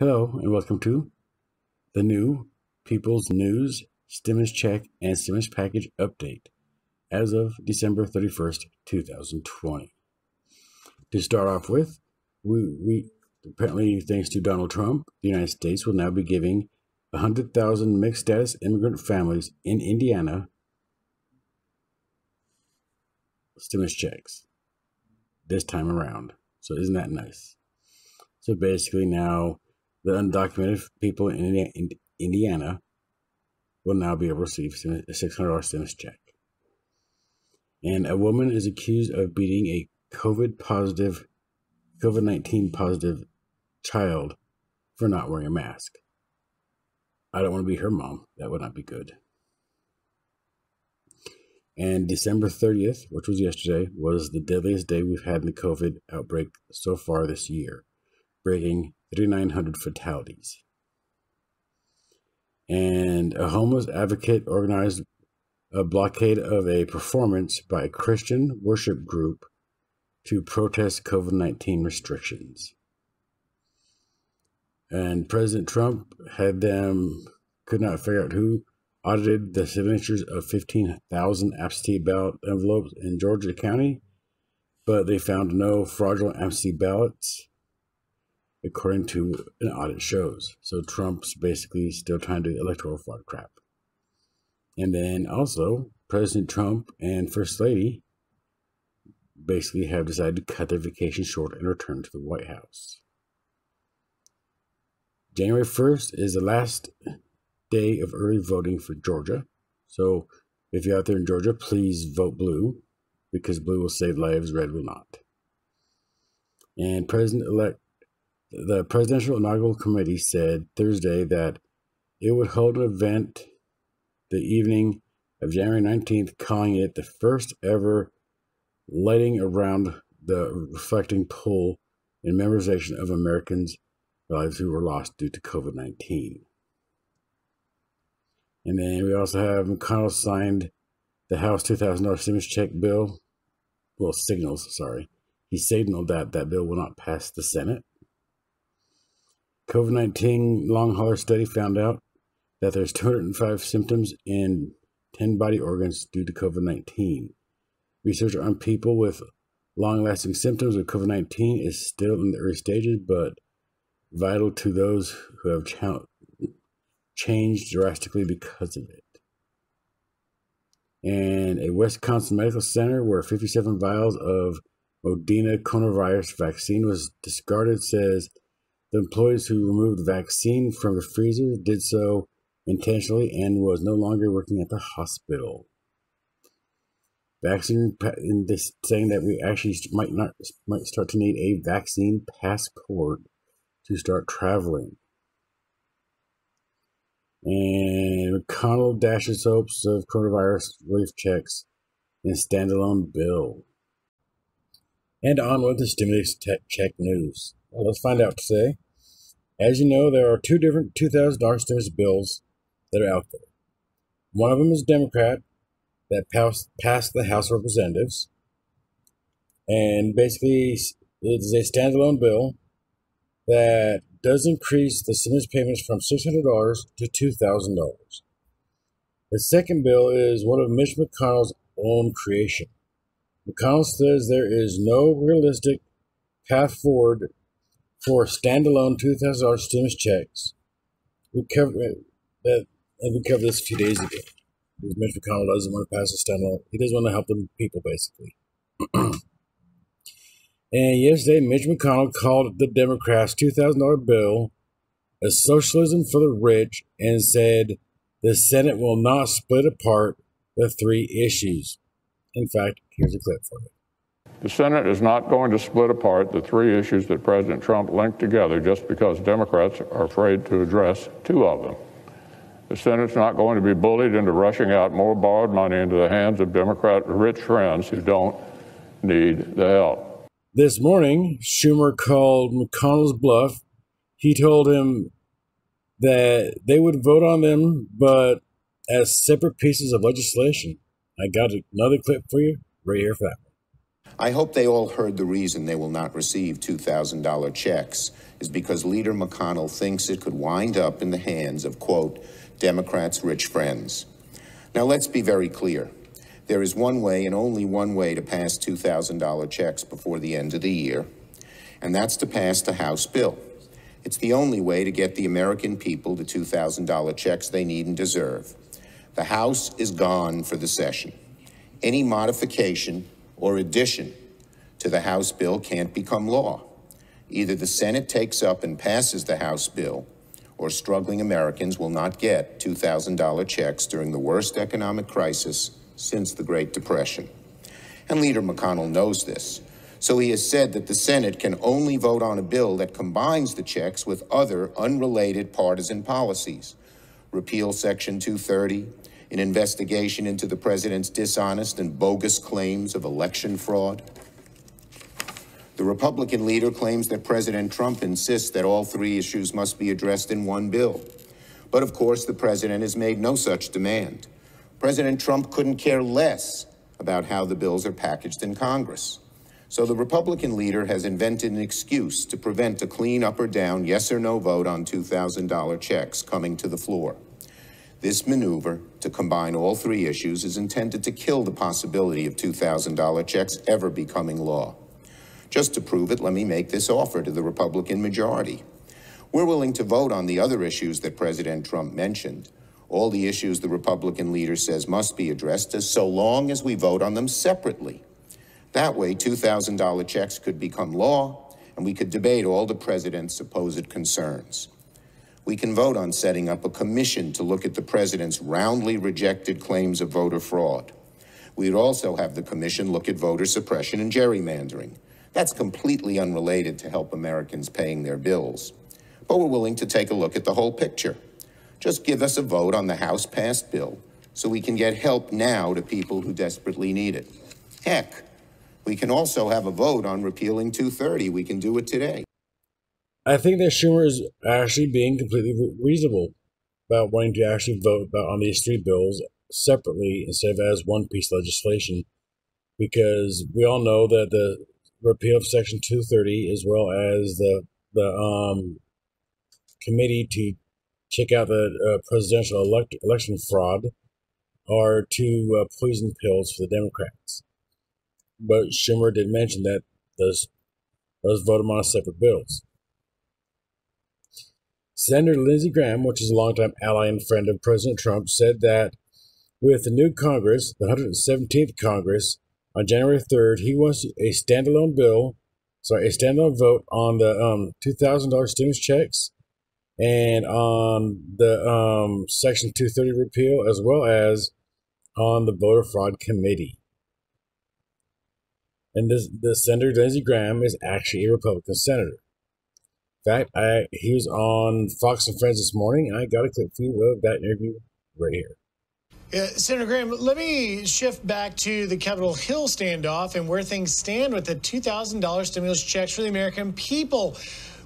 Hello and welcome to the new People's News Stimulus Check and Stimulus Package Update as of December 31st, 2020. To start off with, we apparently, thanks to Donald Trump, the United States will now be giving 100,000 mixed status immigrant families in Indiana stimulus checks this time around. So isn't that nice? So basically now, the undocumented people in Indiana will now be able to receive a $600 stimulus check. And a woman is accused of beating a COVID-19 positive child for not wearing a mask. I don't want to be her mom. That would not be good. And December 30th, which was yesterday, was the deadliest day we've had in the COVID outbreak so far this year, breaking 3,900 fatalities. And a homeless advocate organized a blockade of a performance by a Christian worship group to protest COVID-19 restrictions. And President Trump had them, could not figure out who audited the signatures of 15,000 absentee ballot envelopes in Georgia County, but they found no fraudulent absentee ballots, according to an audit shows. So Trump's basically still trying to do electoral fraud crap. And then also, President Trump and First Lady basically have decided to cut their vacation short and return to the White House. January 1st is the last day of early voting for Georgia. So if you're out there in Georgia, please vote blue, because blue will save lives, red will not. And the Presidential Inaugural Committee said Thursday that it would hold an event the evening of January 19th, calling it the first ever lighting around the reflecting pool in memorization of Americans' lives who were lost due to COVID-19. And then we also have McConnell signed the House $2,000 stimulus check bill. Well, signals, sorry. He signaled that that bill will not pass the Senate. COVID-19 long hauler study found out that there's 205 symptoms in 10 body organs due to COVID-19. Research on people with long-lasting symptoms of COVID-19 is still in the early stages, but vital to those who have changed drastically because of it. And a Wisconsin medical center where 57 vials of Moderna coronavirus vaccine was discarded says the employees who removed the vaccine from the freezer did so intentionally and was no longer working at the hospital. Vaccine, this saying that we actually might start to need a vaccine passport to start traveling. And McConnell dashes hopes of coronavirus relief checks in standalone bill. And on with the stimulus check news. Well, let's find out today. As you know, there are two different $2,000 stimulus bills that are out there. One of them is Democrat that passed the House of Representatives. And basically, it is a standalone bill that does increase the stimulus payments from $600 to $2,000. The second bill is one of Mitch McConnell's own creation. McConnell says there is no realistic path forward for standalone $2,000 stimulus checks. We covered this a few days ago. Because Mitch McConnell doesn't want to pass a standalone. He doesn't want to help the people, basically. And yesterday, Mitch McConnell called the Democrats' $2,000 bill a socialism for the rich and said the Senate will not split apart the three issues. In fact, here's a clip for it. The Senate is not going to split apart the three issues that President Trump linked together just because Democrats are afraid to address two of them. The Senate's not going to be bullied into rushing out more borrowed money into the hands of Democrat rich friends who don't need the help. This morning, Schumer called McConnell's bluff. He told him that they would vote on them, but as separate pieces of legislation. I got another clip for you right here for that one. I hope they all heard the reason they will not receive $2,000 checks is because Leader McConnell thinks it could wind up in the hands of, quote, Democrats' rich friends. Now, let's be very clear. There is one way and only one way to pass $2,000 checks before the end of the year, and that's to pass the House bill. It's the only way to get the American people the $2,000 checks they need and deserve. The House is gone for the session. Any modification or addition to the House bill can't become law. Either the Senate takes up and passes the House bill, or struggling Americans will not get $2,000 checks during the worst economic crisis since the Great Depression. And Leader McConnell knows this, so he has said that the Senate can only vote on a bill that combines the checks with other unrelated partisan policies. Repeal Section 230, an investigation into the president's dishonest and bogus claims of election fraud. The Republican leader claims that President Trump insists that all three issues must be addressed in one bill. But of course, the president has made no such demand. President Trump couldn't care less about how the bills are packaged in Congress. So the Republican leader has invented an excuse to prevent a clean up or down yes or no vote on $2,000 checks coming to the floor. This maneuver to combine all three issues is intended to kill the possibility of $2,000 checks ever becoming law. Just to prove it, let me make this offer to the Republican majority. We're willing to vote on the other issues that President Trump mentioned, all the issues the Republican leader says must be addressed, as so long as we vote on them separately. That way, $2,000 checks could become law, and we could debate all the president's supposed concerns. We can vote on setting up a commission to look at the president's roundly rejected claims of voter fraud. We'd also have the commission look at voter suppression and gerrymandering. That's completely unrelated to help Americans paying their bills. But we're willing to take a look at the whole picture. Just give us a vote on the House-passed bill so we can get help now to people who desperately need it. Heck, we can also have a vote on repealing 230. We can do it today. I think that Schumer is actually being completely reasonable about wanting to actually vote on these three bills separately instead of as one piece of legislation, because we all know that the repeal of Section 230, as well as the committee to check out the presidential election fraud, are two poison pills for the Democrats. But Schumer did mention that those voted on separate bills. Senator Lindsey Graham, which is a longtime ally and friend of President Trump, said that with the new Congress, the 117th Congress, on January 3rd, he wants a standalone bill, sorry, a standalone vote on the $2,000 stimulus checks and on the Section 230 repeal, as well as on the Voter Fraud Committee. And the Senator Lindsey Graham is actually a Republican senator. In fact, he was on Fox and Friends this morning, and I got a clip for you of that interview right here. Senator Graham, let me shift back to the Capitol Hill standoff and where things stand with the $2,000 stimulus checks for the American people.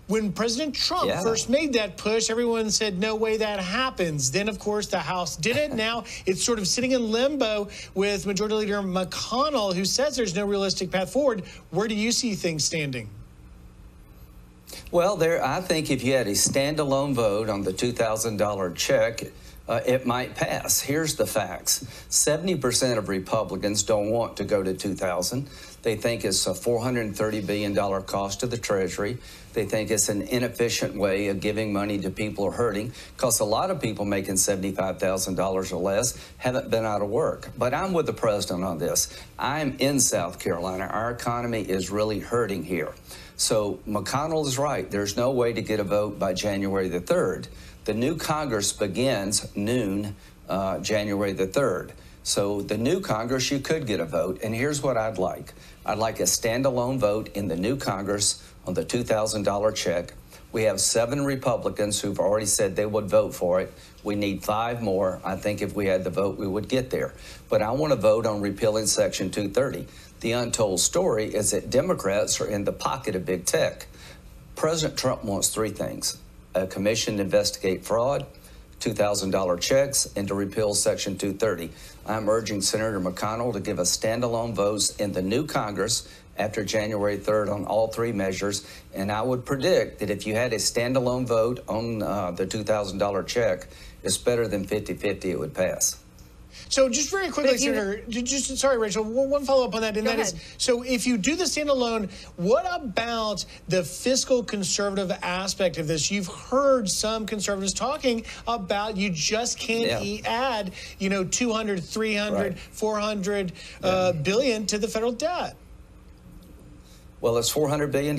When President Trump first made that push, everyone said, no way that happens. Then, of course, the House did it. Now it's sort of sitting in limbo with Majority Leader McConnell, who says there's no realistic path forward. Where do you see things standing? Well, I think if you had a standalone vote on the $2,000 check, it might pass. Here's the facts. 70% of Republicans don't want to go to 2,000. They think it's a $430 billion cost to the Treasury. They think it's an inefficient way of giving money to people who are hurting, because a lot of people making $75,000 or less haven't been out of work. But I'm with the president on this. I'm in South Carolina. Our economy is really hurting here. So McConnell is right. There's no way to get a vote by January the 3rd. The new Congress begins noon, January the 3rd. So the new Congress, you could get a vote. And here's what I'd like. I'd like a standalone vote in the new Congress on the $2,000 check. We have 7 Republicans who've already said they would vote for it. We need 5 more. I think if we had the vote, we would get there. But I want to vote on repealing Section 230. The untold story is that Democrats are in the pocket of big tech. President Trump wants 3 things: a commission to investigate fraud, $2,000 checks, and to repeal Section 230. I'm urging Senator McConnell to give a standalone vote in the new Congress after January 3rd on all three measures. And I would predict that if you had a standalone vote on the $2,000 check, it's better than 50-50 it would pass. So just very quickly, Senator, sorry, Rachel, one follow-up on that, and that is, so if you do the standalone, what about the fiscal conservative aspect of this? You've heard some conservatives talking about you just can't add, you know, 200, 300, 400 billion to the federal debt. Well, it's $400 billion.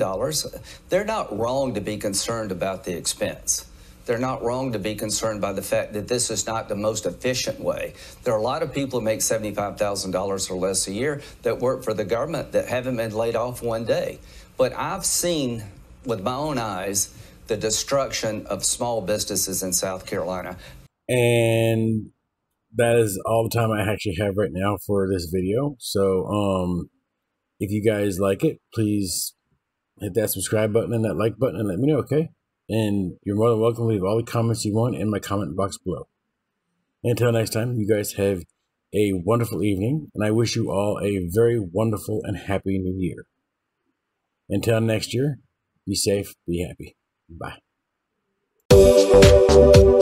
They're not wrong to be concerned about the expense. They're not wrong to be concerned by the fact that this is not the most efficient way. There are a lot of people who make $75,000 or less a year that work for the government that haven't been laid off one day. But I've seen with my own eyes the destruction of small businesses in South Carolina. And that is all the time I actually have right now for this video. So if you guys like it, please hit that subscribe button and that like button and let me know, okay? And you're more than welcome to leave all the comments you want in my comment box below. Until next time, you guys have a wonderful evening, and I wish you all a very wonderful and happy new year. Until next year, be safe, be happy. Bye.